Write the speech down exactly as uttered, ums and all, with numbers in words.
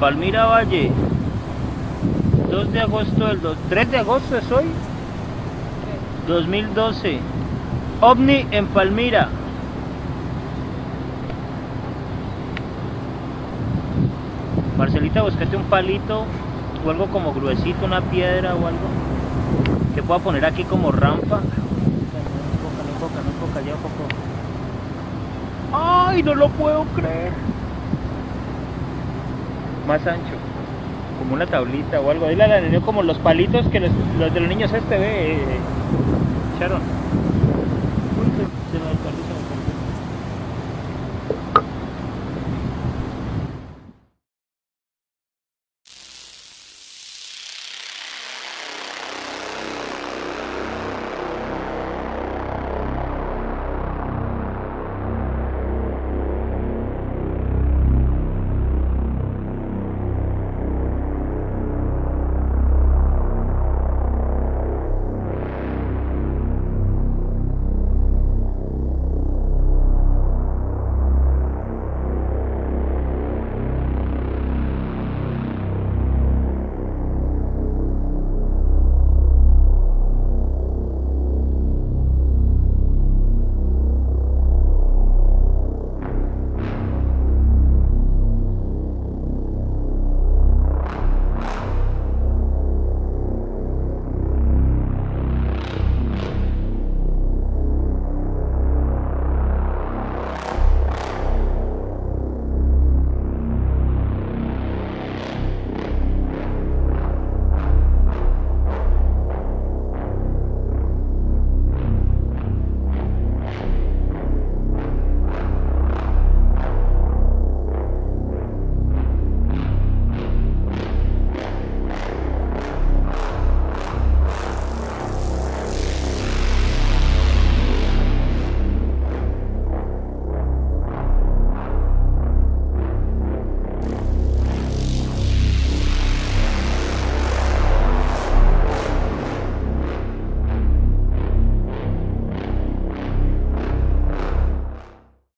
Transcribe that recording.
Palmira Valle, dos de agosto del tres de agosto es hoy, dos mil doce, ovni en Palmira. Marcelita, búscate un palito o algo como gruesito, una piedra o algo que pueda poner aquí como rampa. Ay, no lo puedo creer. Más ancho, como una tablita o algo. Ahí la, la como los palitos que los, los de los niños este ve, echaron.